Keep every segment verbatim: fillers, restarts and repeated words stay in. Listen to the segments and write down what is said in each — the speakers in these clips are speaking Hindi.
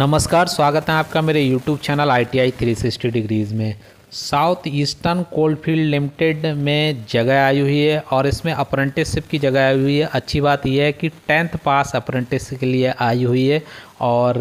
नमस्कार, स्वागत है आपका मेरे YouTube channel I T I three sixty degrees में। South eastern coal field limited में जगह आई हुई है और इसमें अप्रेंटिसशिप की जगह आई हुई है। अच्छी बात यह है कि टेंथ पास अप्रेंटिसशिप के लिए आई हुई है और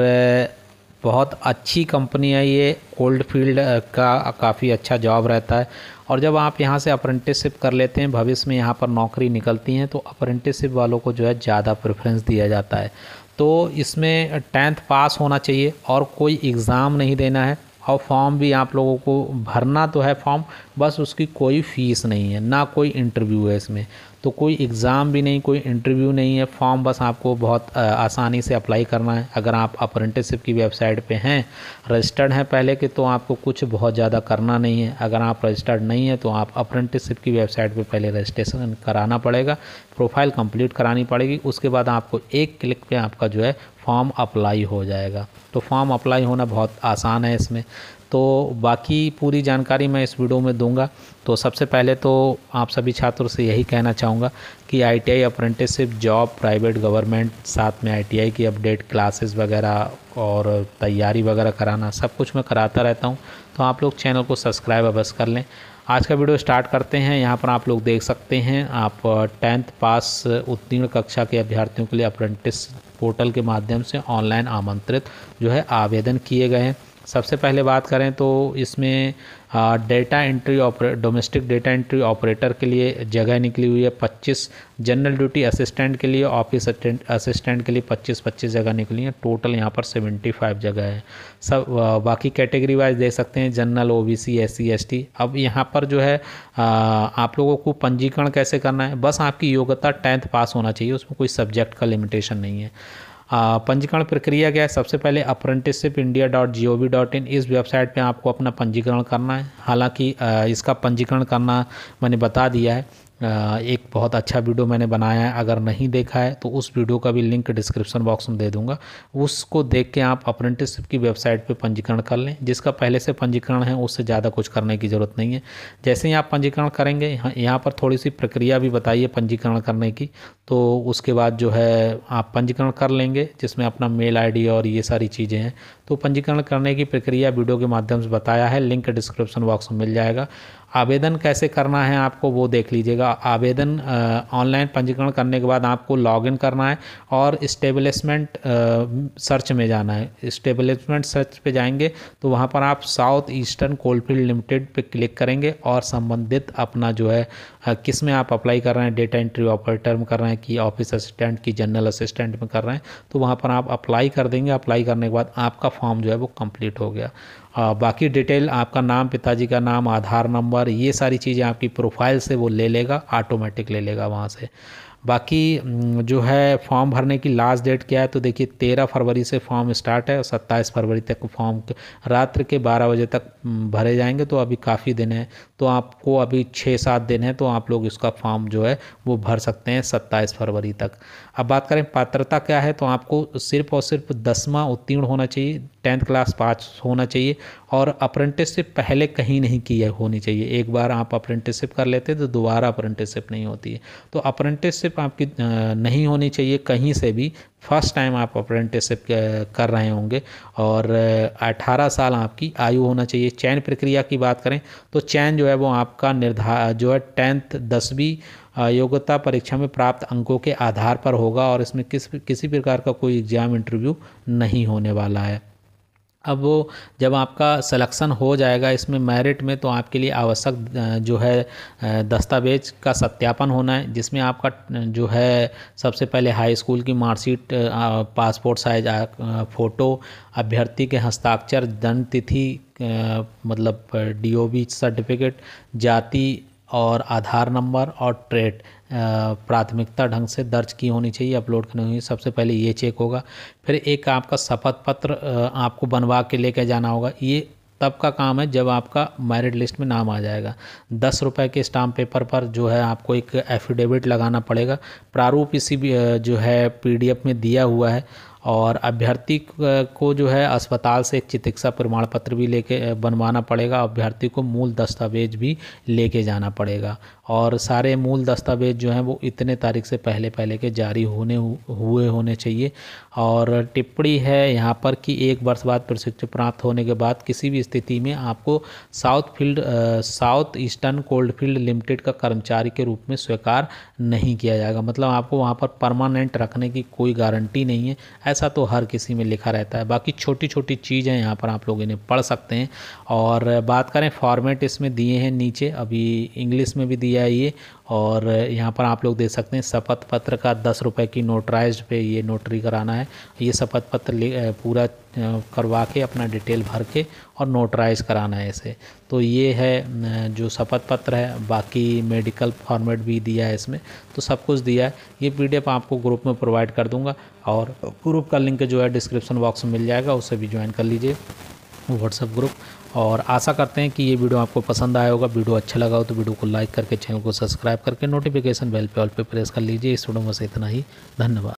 बहुत अच्छी कंपनी है ये। कोल्ड फील्ड का काफ़ी अच्छा जॉब रहता है और जब आप यहाँ से अप्रेंटिसशिप कर लेते हैं, भविष्य में यहाँ पर नौकरी निकलती हैं, तो अप्रेंटिसशिप वालों को जो है ज़्यादा प्रेफरेंस दिया जाता है। तो इसमें टेंथ पास होना चाहिए और कोई एग्ज़ाम नहीं देना है और फॉर्म भी आप लोगों को भरना तो है फॉर्म, बस उसकी कोई फ़ीस नहीं है, ना कोई इंटरव्यू है इसमें, तो कोई एग्ज़ाम भी नहीं, कोई इंटरव्यू नहीं है। फॉर्म बस आपको बहुत आसानी से अप्लाई करना है। अगर आप अप्रेंटिसशिप की वेबसाइट पे हैं, रजिस्टर्ड हैं पहले के, तो आपको कुछ बहुत ज़्यादा करना नहीं है। अगर आप रजिस्टर्ड नहीं हैं तो आप अप्रेंटिसशिप की वेबसाइट पे पहले रजिस्ट्रेशन कराना पड़ेगा, प्रोफाइल कंप्लीट करानी पड़ेगी, उसके बाद आपको एक क्लिक पर आपका जो है फॉर्म अप्लाई हो जाएगा। तो फॉर्म अप्लाई होना बहुत आसान है इसमें। तो बाकी पूरी जानकारी मैं इस वीडियो में दूंगा। तो सबसे पहले तो आप सभी छात्रों से यही कहना चाहूँगा कि I T I apprenticeship job, private, government, साथ में आई टी आई की अपडेट क्लासेस वगैरह और तैयारी वगैरह कराना, सब कुछ मैं कराता रहता हूँ। तो आप लोग चैनल को सब्सक्राइब अवश्य कर लें। आज का वीडियो स्टार्ट करते हैं। यहाँ पर आप लोग देख सकते हैं, आप टेंथ पास उत्तीर्ण कक्षा के अभ्यर्थियों के लिए अप्रेंटिस पोर्टल के माध्यम से ऑनलाइन आमंत्रित जो है आवेदन किए गए हैं। सबसे पहले बात करें तो इसमें डेटा एंट्री ऑपरे डोमेस्टिक डेटा एंट्री ऑपरेटर के लिए जगह निकली हुई है पच्चीस, जनरल ड्यूटी असिस्टेंट के लिए, ऑफिस असिस्टेंट के लिए पच्चीस पच्चीस जगह निकली है। टोटल यहाँ पर पचहत्तर जगह है। सब बाकी कैटेगरी वाइज देख सकते हैं, general, O B C, S C, S T. अब यहाँ पर जो है आप लोगों को पंजीकरण कैसे करना है, बस आपकी योग्यता टेंथ पास होना चाहिए, उसमें कोई सब्जेक्ट का लिमिटेशन नहीं है। पंजीकरण प्रक्रिया क्या है, सबसे पहले apprenticeship India dot G O V dot in इस वेबसाइट पे आपको अपना पंजीकरण करना है। हालांकि इसका पंजीकरण करना मैंने बता दिया है, एक बहुत अच्छा वीडियो मैंने बनाया है, अगर नहीं देखा है तो उस वीडियो का भी लिंक डिस्क्रिप्शन बॉक्स में दे दूंगा, उसको देख के आप अप्रेंटिसशिप की वेबसाइट पे पंजीकरण कर लें। जिसका पहले से पंजीकरण है उससे ज़्यादा कुछ करने की ज़रूरत नहीं है। जैसे ही आप पंजीकरण करेंगे, यहाँ पर थोड़ी सी प्रक्रिया भी बताइए पंजीकरण करने की, तो उसके बाद जो है आप पंजीकरण कर लेंगे, जिसमें अपना मेल आई डी और ये सारी चीज़ें हैं। तो पंजीकरण करने की प्रक्रिया वीडियो के माध्यम से बताया है, लिंक डिस्क्रिप्शन बॉक्स में मिल जाएगा। आवेदन कैसे करना है आपको वो देख लीजिएगा। आवेदन ऑनलाइन पंजीकरण करने के बाद आपको लॉगिन करना है और इस्टेब्लिशमेंट सर्च में जाना है। इस्टेब्लिशमेंट सर्च पे जाएंगे तो वहाँ पर आप साउथ ईस्टर्न कोलफील्ड लिमिटेड पे क्लिक करेंगे और संबंधित अपना जो है किस में आप अप्लाई कर रहे हैं, डेटा एंट्री ऑपरेटर में कर रहे हैं कि ऑफिस असिस्टेंट की, जनरल असिस्टेंट में कर रहे हैं, तो वहाँ पर आप अप्लाई कर देंगे। अप्लाई करने के बाद आपका फॉर्म जो है वो कंप्लीट हो गया। आ, बाकी डिटेल, आपका नाम, पिताजी का नाम, आधार नंबर, ये सारी चीज़ें आपकी प्रोफाइल से वो ले लेगा, ऑटोमेटिक ले लेगा वहाँ से। बाकी जो है फॉर्म भरने की लास्ट डेट क्या है, तो देखिए तेरह फरवरी से फॉर्म स्टार्ट है और सत्ताईस फरवरी तक फॉर्म रात्र के बारह बजे तक भरे जाएंगे। तो अभी काफ़ी दिन है, तो आपको अभी छः सात दिन है, तो आप लोग इसका फॉर्म जो है वो भर सकते हैं सत्ताईस फरवरी तक। अब बात करें पात्रता क्या है, तो आपको सिर्फ और सिर्फ दसवां उत्तीर्ण होना चाहिए, टेंथ क्लास पास होना चाहिए और अप्रेंटिसशिप पहले कहीं नहीं की होनी चाहिए। एक बार आप अप्रेंटिसशिप कर लेते हैं तो दोबारा अप्रेंटिसशिप नहीं होती है, तो अप्रेंटिसशिप आपकी नहीं होनी चाहिए कहीं से भी। फर्स्ट टाइम आप अप्रेंटिसशिप कर रहे होंगे और अठारह साल आपकी आयु होना चाहिए। चयन प्रक्रिया की बात करें तो चयन जो है वो आपका निर्धार जो है टेंथ, दसवीं योग्यता परीक्षा में प्राप्त अंकों के आधार पर होगा और इसमें किस किसी प्रकार का कोई एग्ज़ाम, इंटरव्यू नहीं होने वाला है। अब वो जब आपका सिलेक्शन हो जाएगा इसमें मेरिट में, तो आपके लिए आवश्यक जो है दस्तावेज का सत्यापन होना है, जिसमें आपका जो है सबसे पहले हाई स्कूल की मार्कशीट, पासपोर्ट साइज फ़ोटो, अभ्यर्थी के हस्ताक्षर, जन्म तिथि मतलब डी ओ बी सर्टिफिकेट, जाति और आधार नंबर और ट्रेड प्राथमिकता ढंग से दर्ज की होनी चाहिए, अपलोड करनी होगी। सबसे पहले ये चेक होगा। फिर एक आपका शपथ पत्र आपको बनवा के लेके जाना होगा। ये तब का काम है जब आपका मेरिट लिस्ट में नाम आ जाएगा। दस रुपये के स्टाम्प पेपर पर जो है आपको एक एफिडेविट लगाना पड़ेगा। प्रारूप इसी भी जो है पी डी एफ में दिया हुआ है और अभ्यर्थी को जो है अस्पताल से एक चिकित्सा प्रमाण पत्र भी लेके बनवाना पड़ेगा। अभ्यर्थी को मूल दस्तावेज भी लेके जाना पड़ेगा और सारे मूल दस्तावेज जो हैं वो इतने तारीख से पहले पहले के जारी होने हुए होने चाहिए। और टिप्पणी है यहाँ पर कि एक वर्ष बाद प्रशिक्षण प्राप्त होने के बाद किसी भी स्थिति में आपको South Field South eastern coal field limited का कर्मचारी के रूप में स्वीकार नहीं किया जाएगा। मतलब आपको वहाँ पर परमानेंट रखने की कोई गारंटी नहीं है, ऐसा तो हर किसी में लिखा रहता है। बाकी छोटी छोटी चीज़ें यहाँ पर आप लोग इन्हें पढ़ सकते हैं। और बात करें फॉर्मेट इसमें दिए हैं नीचे, अभी इंग्लिश में भी दिया है ये, और यहाँ पर आप लोग देख सकते हैं। शपथ पत्र का दस रुपये की नोटराइज्ड पे ये नोटरी कराना है। ये शपथ पत्र पूरा करवा के अपना डिटेल भर के और नोटराइज कराना है इसे। तो ये है जो शपथ पत्र है, बाकी मेडिकल फॉर्मेट भी दिया है इसमें, तो सब कुछ दिया है। ये पीडीएफ आपको ग्रुप में प्रोवाइड कर दूंगा और ग्रुप का लिंक जो है डिस्क्रिप्शन बॉक्स में मिल जाएगा, उससे भी ज्वाइन कर लीजिए व्हाट्सएप ग्रुप। और आशा करते हैं कि ये वीडियो आपको पसंद आया होगा। वीडियो अच्छा लगा हो तो वीडियो को लाइक करके चैनल को सब्सक्राइब करके नोटिफिकेशन बेल पे ऑल पे प्रेस कर लीजिए। इस वीडियो में से इतना ही, धन्यवाद।